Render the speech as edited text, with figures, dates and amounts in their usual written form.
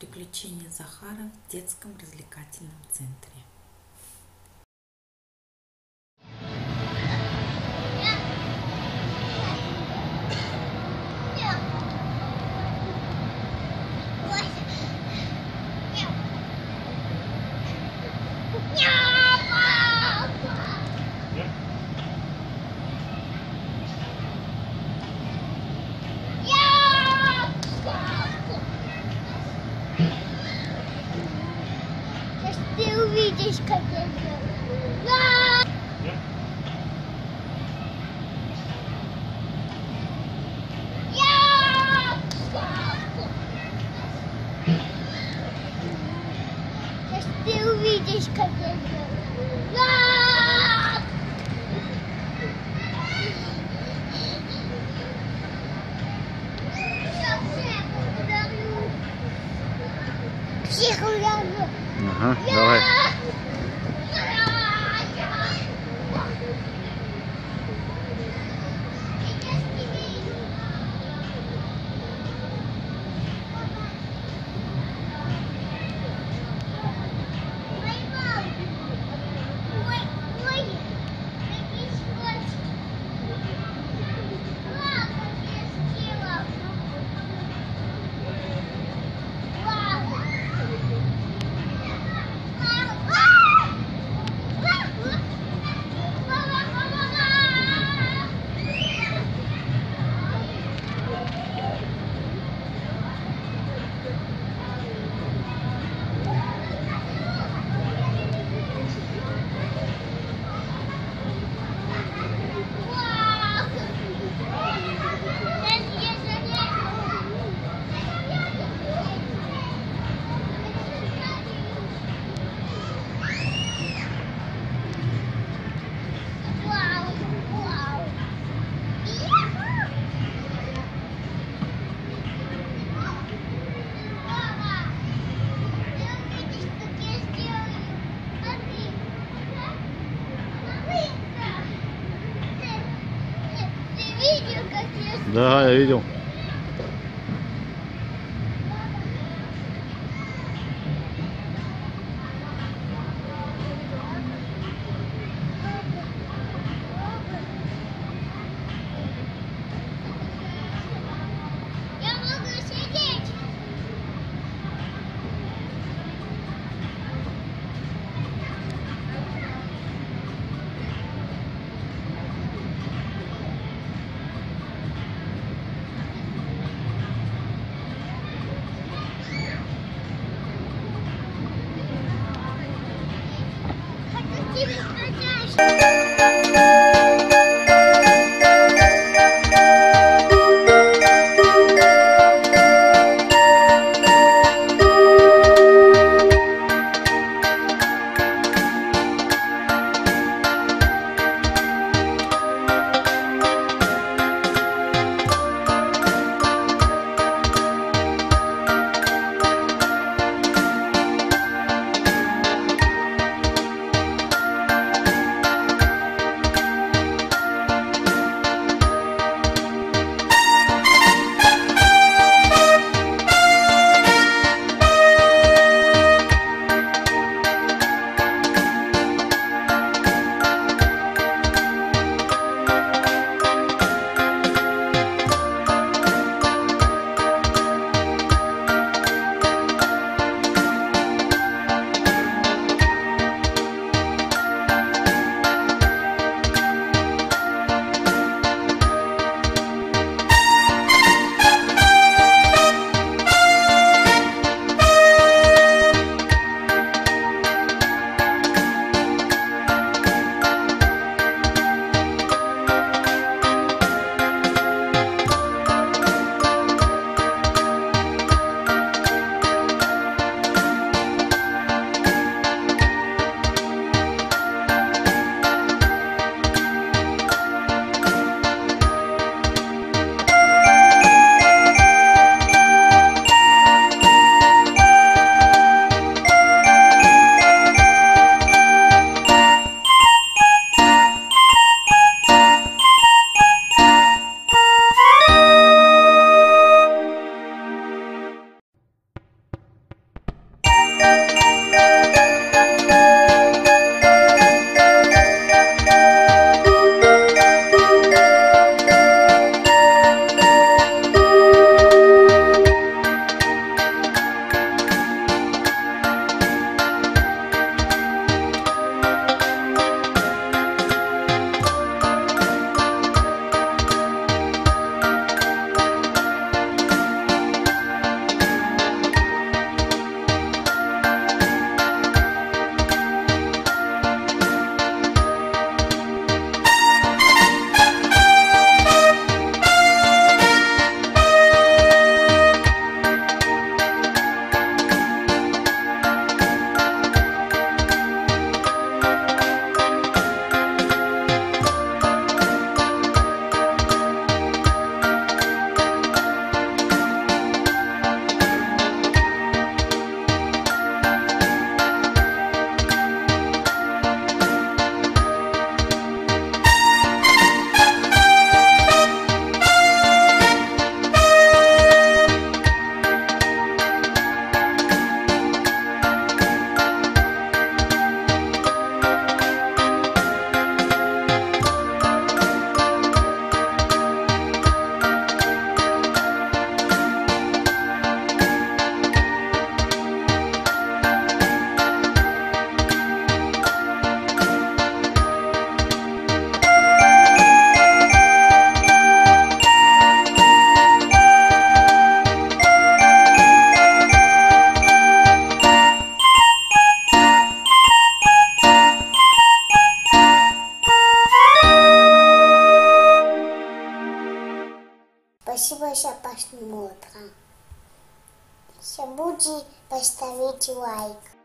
Приключения Захара в детском развлекательном центре. Ага, давай. Да, я видел. Posiła się paśni młotka. Się budzi, postawić łajk.